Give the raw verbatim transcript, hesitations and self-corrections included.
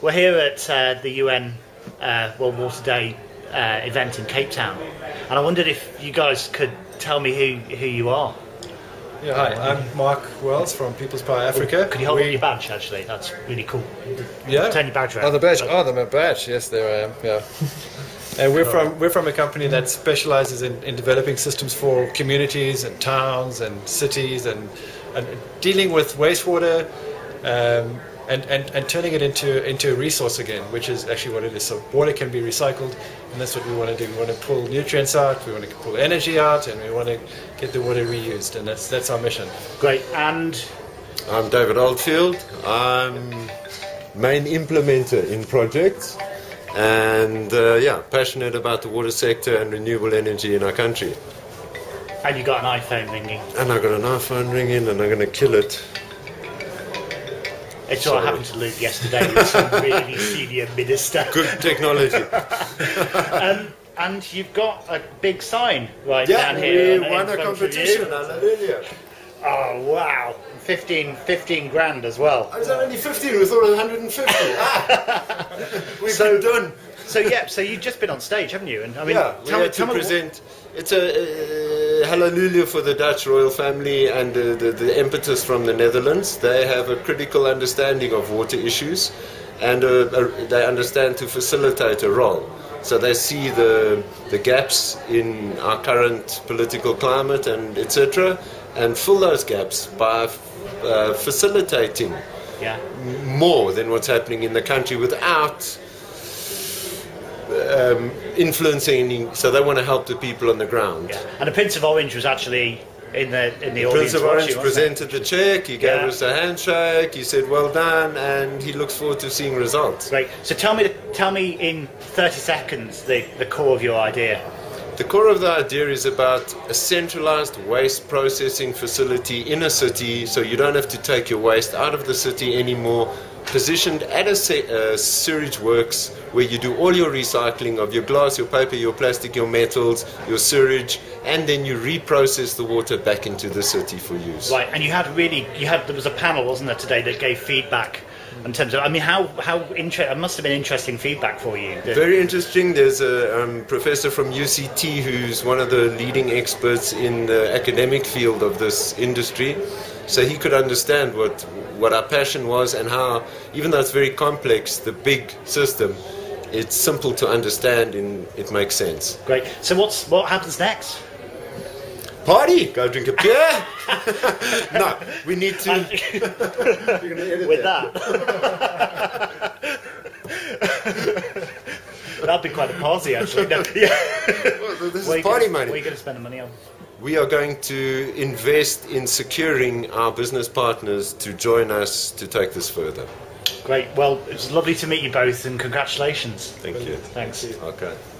We're here at uh, the U N uh, World Water Day uh, event in Cape Town, and I wondered if you guys could tell me who, who you are. Yeah, hi, I'm Mark Wells from People's Power Africa. Oh, could you hold we... up your badge, actually? That's really cool. Yeah. Turn your badge around. Oh, the badge. Oh, the badge. Yes, there I am. Yeah. And we're from we're from a company that specializes in, in developing systems for communities and towns and cities and and dealing with wastewater um, and, and and turning it into into a resource again, which is actually what it is. So water can be recycled, and that's what we want to do. We want to pull nutrients out, we want to pull energy out, and we want to get the water reused, and that's that's our mission. Great. And I'm David Oldfield. I'm main implementer in projects. And uh, yeah, passionate about the water sector and renewable energy in our country. And you got an iPhone ringing. And I got an iPhone ringing, and I'm going to kill it. It's all happened to Luke yesterday with some really senior minister. Good technology. um, and you've got a big sign right yeah, down here. Yeah, we won a competition. Hallelujah. Oh wow, fifteen, fifteen grand as well. I was only fifteen. We thought it was one hundred fifty. Ah. We've so done. So yeah, so you've just been on stage, haven't you? And I mean, yeah, we had to present. It's a uh, hallelujah for the Dutch royal family and uh, the the impetus from the Netherlands. They have a critical understanding of water issues, and uh, uh, they understand to facilitate a role. So they see the the gaps in our current political climate and et cetera. And fill those gaps by uh, facilitating yeah. more than what's happening in the country without um, influencing. So they want to help the people on the ground. Yeah. And the Prince of Orange was actually in the in the, the audience. Prince of Orange watching, presented the check. He gave yeah. us a handshake. He said, "Well done," and he looks forward to seeing results. Great. So tell me, tell me in thirty seconds the the core of your idea. The core of the idea is about a centralized waste processing facility in a city, so you don't have to take your waste out of the city anymore, positioned at a se uh, sewage works where you do all your recycling of your glass, your paper, your plastic, your metals, your sewage, and then you reprocess the water back into the city for use. Right, and you had really, you had, there was a panel, wasn't there, today that gave feedback? In terms of, I mean, how how inter- it must have been interesting feedback for you. Very interesting. There's a um, professor from U C T who's one of the leading experts in the academic field of this industry, so he could understand what what our passion was and how, even though it's very complex, the big system, it's simple to understand and it makes sense. Great. So what's what happens next? Party, go drink a beer. No, we need to. You're gonna edit with that. that. That'd be quite a party, actually. No, yeah. Well, this is party money. What are you going to spend the money on? We are going to invest in securing our business partners to join us to take this further. Great. Well, it was lovely to meet you both, and congratulations. Thank you. Thanks. Thank you. Okay.